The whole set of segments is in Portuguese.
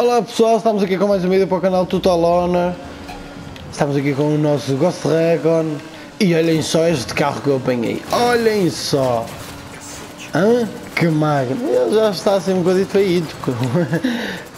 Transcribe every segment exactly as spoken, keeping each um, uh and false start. Olá pessoal, estamos aqui com mais um vídeo para o canal Total Honor. Estamos aqui com o nosso Ghost Recon. E olhem só este carro que eu apanhei. Olhem só! Hã? Que magno! Ele já está assim um bocadinho feído.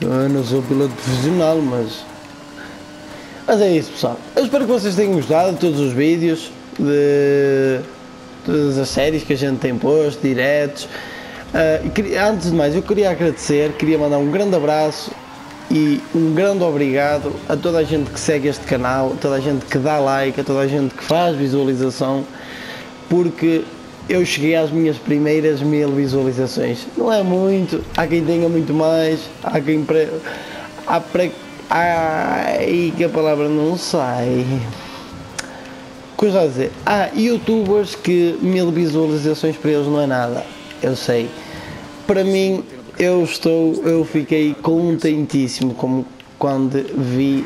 Eu não sou piloto profissional, mas... Mas é isso pessoal. Eu espero que vocês tenham gostado de todos os vídeos. De... Todas as séries que a gente tem posto, diretos. Uh, antes de mais, eu queria agradecer, queria mandar um grande abraço e um grande obrigado a toda a gente que segue este canal, a toda a gente que dá like, a toda a gente que faz visualização, porque eu cheguei às minhas primeiras mil visualizações. Não é muito, há quem tenha muito mais, há quem pre... há pre... ai, que a palavra não sai. Coisa a dizer, há youtubers que mil visualizações para eles não é nada. Eu sei, para mim, eu estou, eu fiquei contentíssimo como quando vi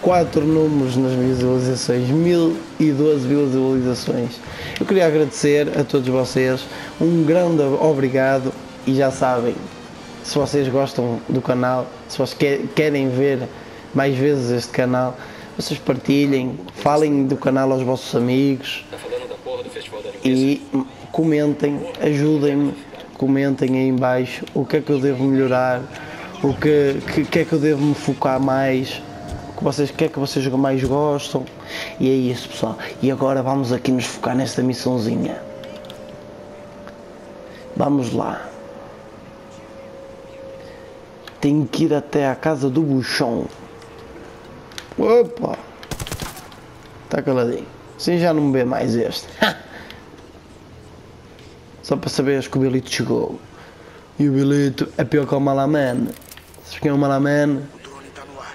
quatro números nas visualizações, mil e doze visualizações. Eu queria agradecer a todos vocês, um grande obrigado e já sabem, se vocês gostam do canal, se vocês querem ver mais vezes este canal, vocês partilhem, falem do canal aos vossos amigos e... Comentem, ajudem-me, comentem aí em baixo o que é que eu devo melhorar, o que, que, que é que eu devo me focar mais, o que, vocês, que é que vocês mais gostam. E é isso pessoal, e agora vamos aqui nos focar nesta missãozinha. Vamos lá. Tenho que ir até a casa do buchão. Opa! Está caladinho, assim já não me vê mais este. Só para saberes que o Bilito chegou. E o Bilito é pior que o Malaman. Sabes quem é o Malaman? O drone está no ar.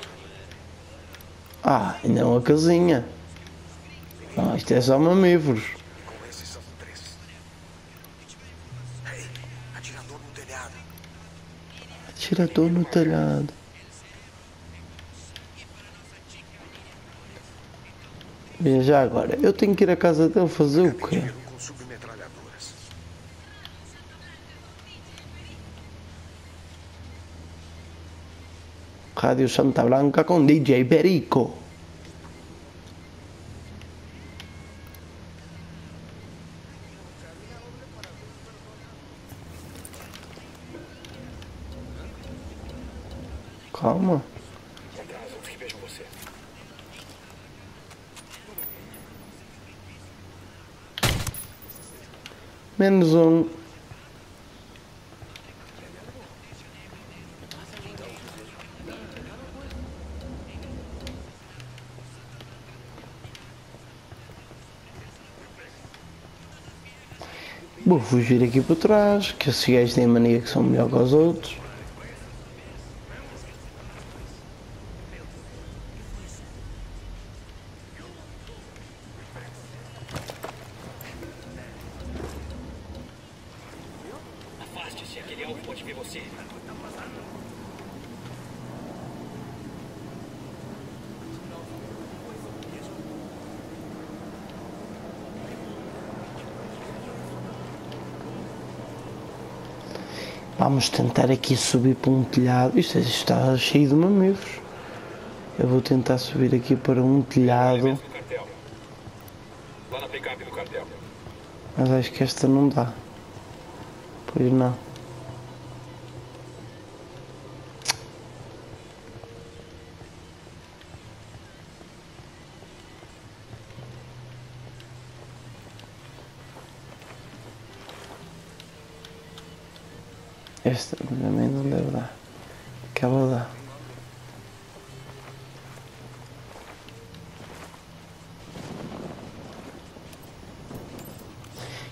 Ah, ainda é uma casinha. Não, isto é só mamíferos. Com esses são três. Ei, atirador no telhado. Atirador no telhado. Veja já agora, eu tenho que ir à casa dele fazer o quê? Radio Santa Blanca com D J Perico. Calma. Menos um. Vou fugir aqui por trás, que esses gajos têm mania que são melhor que os outros. Afaste-se, aquele alvo pode ver você. Vamos tentar aqui subir para um telhado. Isto está cheio de mamíferos. Eu vou tentar subir aqui para um telhado. Mas acho que esta não dá. Pois não. Esta também não deve dar. Acaba de dar.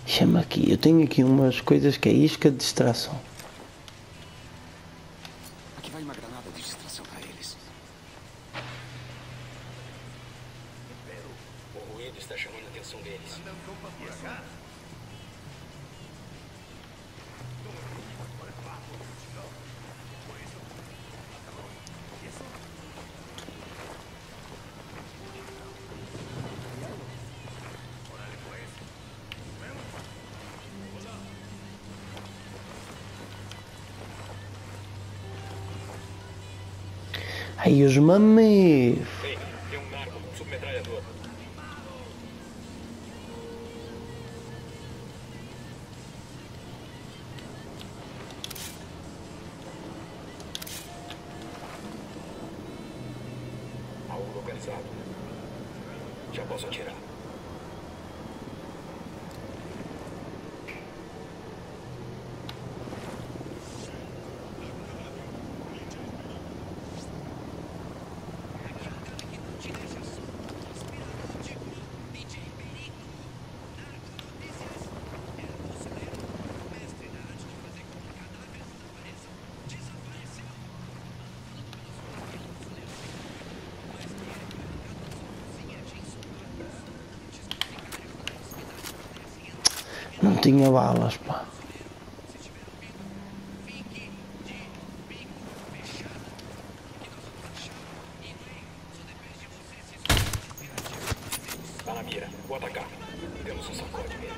Chama aqui. Eu tenho aqui umas coisas que é isca de distração. Aqui vai uma granada de distração para eles. O ruído está chamando a atenção deles. Aí os mamês. Tem um arco, um submetralhador. Algo localizado. Já posso atirar. Não tinha balas, pá. Tá na mira, vou atacar. Temos um sacode neles.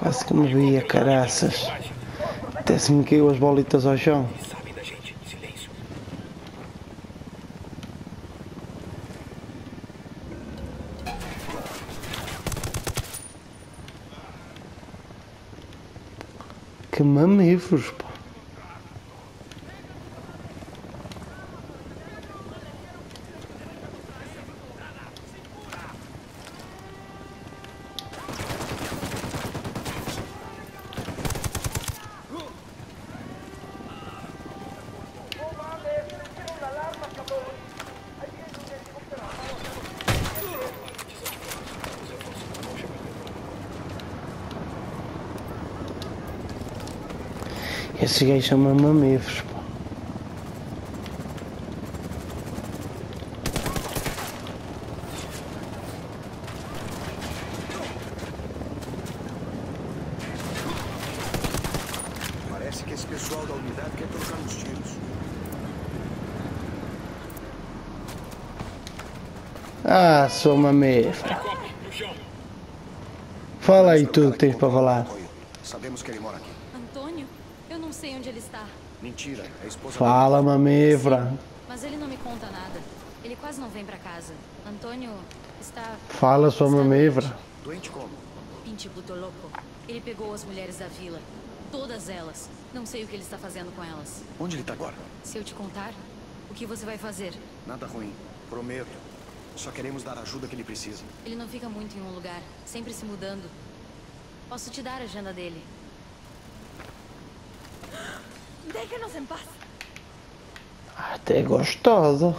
Quase que me via, caraças. Até se me caiu as bolitas ao chão. Que mamíferos, pô. Esses gajos são mamíferos, pô. Parece que esse pessoal da unidade quer trocar os tiros. Ah, sou mamífero. Fala aí tudo que tens para falar. Sabemos que ele mora aqui. Antônio? Eu não sei onde ele está. Mentira, a esposa... Fala, mamífera. Mas ele não me conta nada. Ele quase não vem pra casa. Antônio está... Fala, sua mamífera. Doente como? Pintibuto louco. Ele pegou as mulheres da vila. Todas elas. Não sei o que ele está fazendo com elas. Onde ele está agora? Se eu te contar, o que você vai fazer? Nada ruim. Prometo. Só queremos dar a ajuda que ele precisa. Ele não fica muito em um lugar. Sempre se mudando. Posso te dar a agenda dele. Deixe-nos em paz. Até gostoso.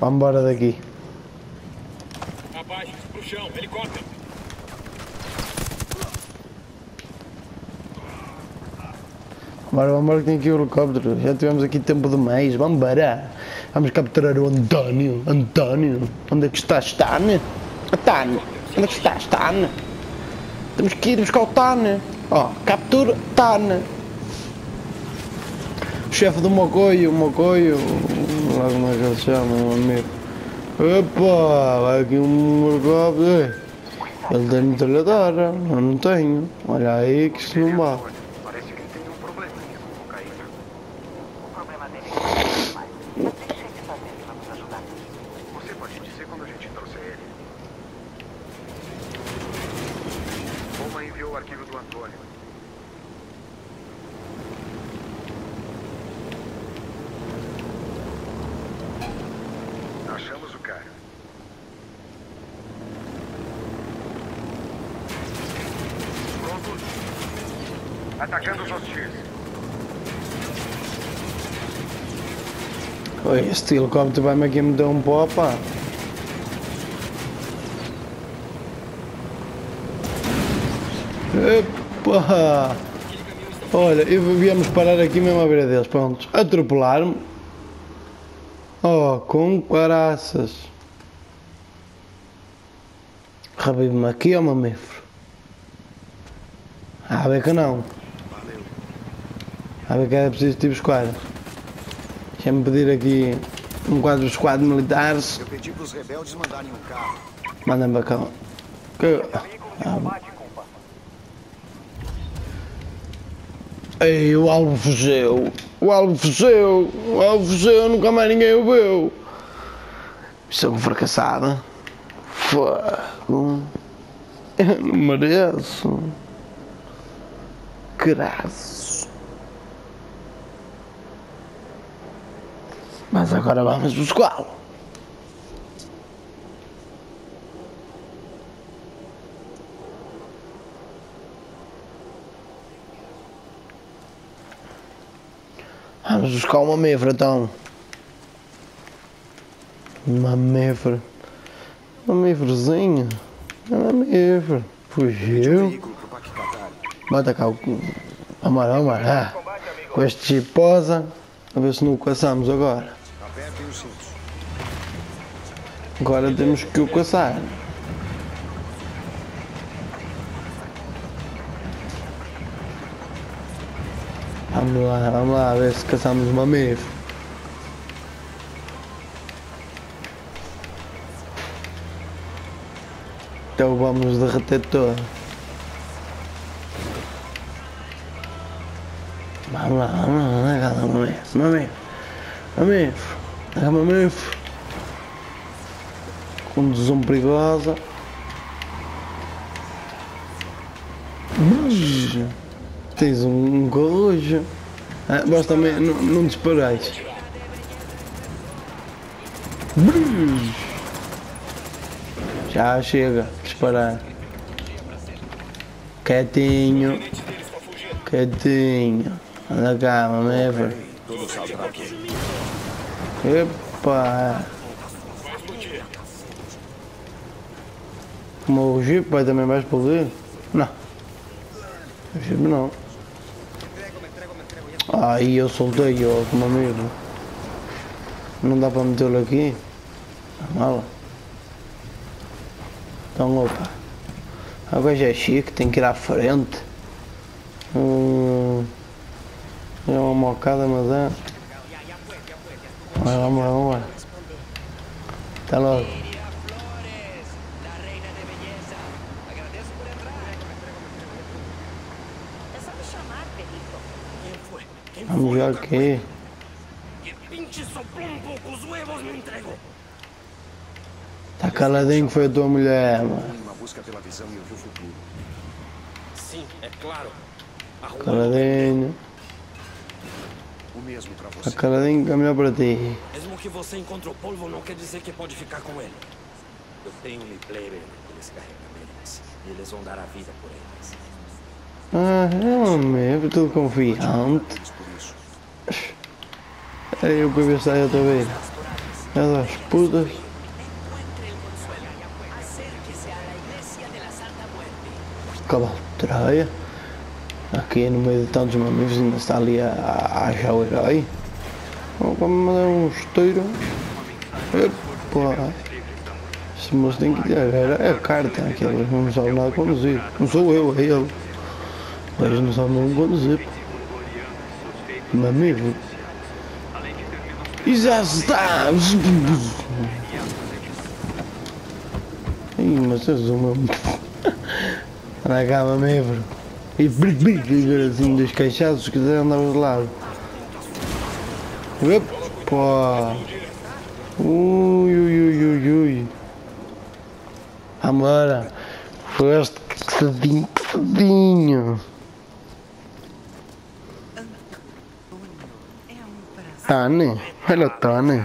Vamos embora daqui. Abaixo, pro chão, helicóptero. Vambora, vambora que tem aqui o helicóptero. Já tivemos aqui tempo demais. Vamos embora. Vamos capturar o Antonio. Antonio, onde é que estás, Tânia? Tânia. Onde é que estás, Tânia? Temos que ir buscar o Tânia. Ó, oh, captura Tânia. O chefe do Mocoio, o Mocoio. Como é que ele chama, meu amigo? Opa, vai aqui um helicóptero. Ele tem metralhadora, eu não tenho. Olha aí que se não vá. Parece que ele tem um problema nisso com o Caíra. O problema dele é que ele não vai. Mas deixa ele fazer que vamos ajudar. Você pode dizer quando a gente trouxer ele. Uma enviou o arquivo do Antônio. Achamos o cara. Prontos. Atacando os hostis. Oi, este helicóptero vai-me aqui me dar um popa. Epa! Olha, e viemos parar aqui mesmo à beira deles, pronto. Atropelaram-me. Oh, com caraças. Revive-me aqui ou mamífero? Ah, bem que não. Ah, bem que era preciso te buscar. Deixa-me pedir aqui Um quadro dos quadros militares. Eu pedi para os rebeldes mandarem um carro. Mandem para cá. Que... Ah. Ei, o alvo fugiu. O alvo fugiu. O alvo fugiu. Nunca mais ninguém o viu. Missão fracassada. Fogo. Eu não mereço. Graças. Mas agora vamos buscá-lo. Vamos buscar o mamífero, então. Mamífero. Mamíferozinho. Mamífero. Fugiu. Bota cá o... Vamos lá, vamos lá. Com este chiposa. A ver se não o caçamos agora. Agora temos que o caçar. Vamos lá, vamos lá, a ver se caçamos uma mamífero. Então vamos derreter todo. Vamos lá, vamos lá, mamífero, mamífero. É mamífero. Condução perigosa. Mas, tens um gojo. Ah, mas também não, não disparais. Já chega, disparar. Quietinho. Quietinho. Anda cá, mamífero. Epa! O meu jipe vai também mais explodir? Não. O jipe não. Ai, eu soltei, ó, como amigo. Não dá para metê-lo aqui? A mala. Então, opa. Agora já é chique, tem que ir à frente. Hum, é uma mocada, mas é... Vamos lá, vamos lá, vamos lá. Até logo. Vamos ver aqui. Tá caladinho que foi a tua mulher, mano. Caladinho. A cara tem que caminhar para ti. Mesmo que você encontre o polvo, não quer dizer que pode ficar com ele. Eu tenho um player, eles carregam eles. E eles vão dar a vida por eles. Ah, é mesmo, estou confiante. Era eu que eu ia sair outra vez. Essas putas. Cavalo de Troia. Aqui no meio de tantos mamíferos ainda está ali a achar o herói. Vamos mandar um esteiro. Epa! Esse moço tem que ter é a carta aquele, não sabe nada conduzir. Não sou eu, é ele. Mas não sabe nada conduzir. Mamífero. E já está! Ih, mas és um mamífero. Olha cá, mamífero. E assim dos caixados que quiserem andar de lado. Opa! Ui, ui, ui, ui, ui. Amora! Foste que cedinho, que cedinho! Tony? Olha o Tony!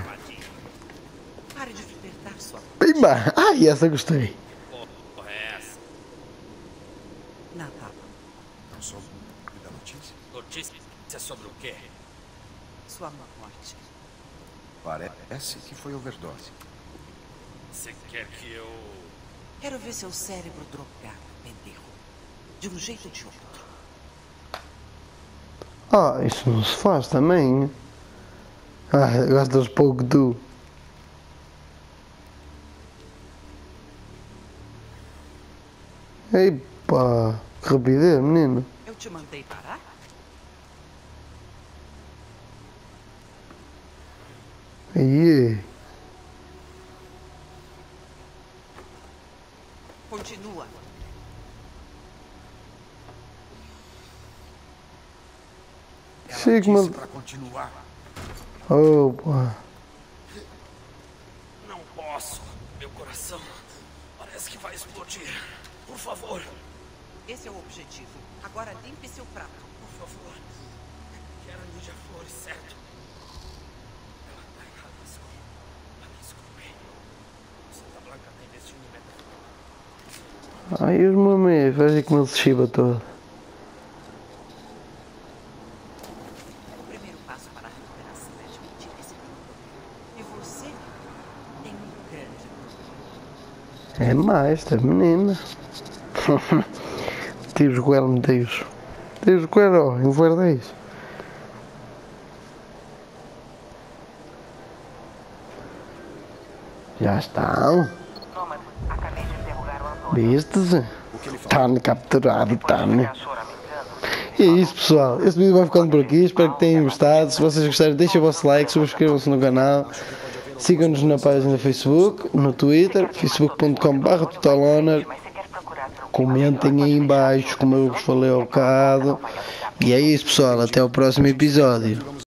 Pimba! Ai, essa gostei! Sobre o quê? Sua morte. Parece que foi overdose. Você quer que eu... Quero ver seu cérebro drogar, pendejo. De um jeito ou de outro. Ah, isso não se faz também. Ah, gostas pouco do... Epa, que rapidez, menino. Eu te mandei parar? Aí. Continua. Sigma. Pra continuar. Oh, porra. Não posso. Meu coração parece que vai explodir. Por favor. Esse é o objetivo. Agora limpe seu prato. Por favor. Quero ninja flores, certo? Ela tá errada, escuro. Ela desculpe. Santa Blanca tem destino metal. Aí os mamães, veja como ele se chiba todo. É mais esta menina. Deus guarda me Deus. Deus guarda, ó, enverdeis. Já estão. Toma, acabei de interrogar o Antônio. Vistes? Está-me capturado, está-me. E é isso, pessoal. Este vídeo vai ficando por aqui. Espero que tenham gostado. Se vocês gostarem, deixem o vosso like, subscrevam-se no canal. Sigam-nos na página do Facebook, no Twitter, facebook ponto com barra Total Honor. Comentem aí em baixo, como eu vos falei ao bocado. E é isso, pessoal, até o próximo episódio.